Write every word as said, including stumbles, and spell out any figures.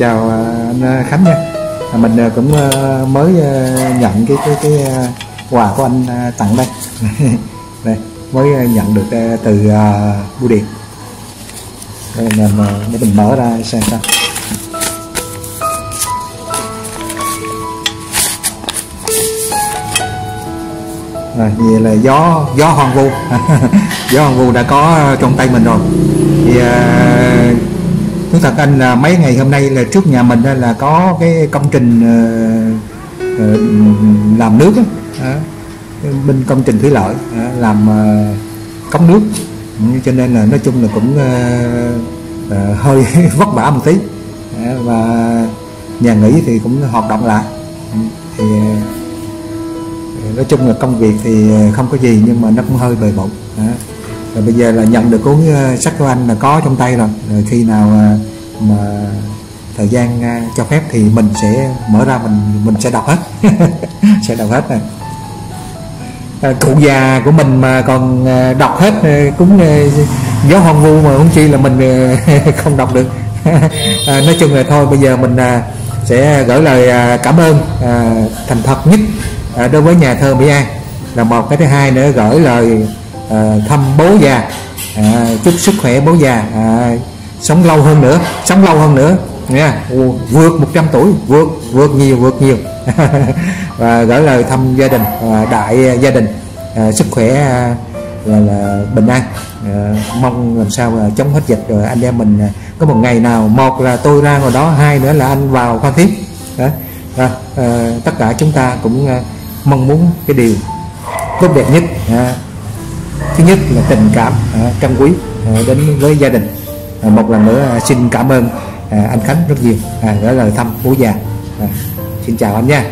chào anh Khánh nha. Mình cũng mới nhận cái cái, cái quà của anh tặng đây. Đây mới nhận được từ bưu điện. Đây mình để mình mở ra xem sao. Rồi, vậy là gió gió hoang vu. Gió hoang vu đã có trong tay mình rồi. Thì thú thật anh là mấy ngày hôm nay là trước nhà mình là có cái công trình làm nước á, bên công trình thủy lợi làm cống nước, cho nên là nói chung là cũng hơi vất vả một tí, và nhà nghỉ thì cũng hoạt động lại. Thì nói chung là công việc thì không có gì nhưng mà nó cũng hơi bề bộn. Rồi bây giờ là nhận được cuốn sách của anh là có trong tay rồi. Rồi khi nào mà thời gian cho phép thì mình sẽ mở ra mình mình sẽ đọc hết. Sẽ đọc hết này. À, cụ già của mình mà còn đọc hết cũng gió hoang vu mà không chi là mình không đọc được. À, nói chung là thôi bây giờ mình sẽ gửi lời cảm ơn à, thành thật nhất à, đối với nhà thơ Mỹ An là một. Cái thứ hai nữa gửi lời À, thăm bố già, à, chúc sức khỏe bố già, à, sống lâu hơn nữa, sống lâu hơn nữa nha, vượt một trăm tuổi, vượt vượt nhiều, vượt nhiều. Và gửi lời thăm gia đình, à, đại gia đình, à, sức khỏe à, là, là bình an, à, mong làm sao mà chống hết dịch rồi anh em mình có một ngày nào, một là tôi ra ngoài đó, hai nữa là anh vào Phan Thiết đó. À, à, tất cả chúng ta cũng à, mong muốn cái điều tốt đẹp nhất. À, thứ nhất là tình cảm à, trân quý à, đến với gia đình. À, một lần nữa à, xin cảm ơn à, anh Khánh rất nhiều, à, gửi lời thăm bố già. À, xin chào anh nha.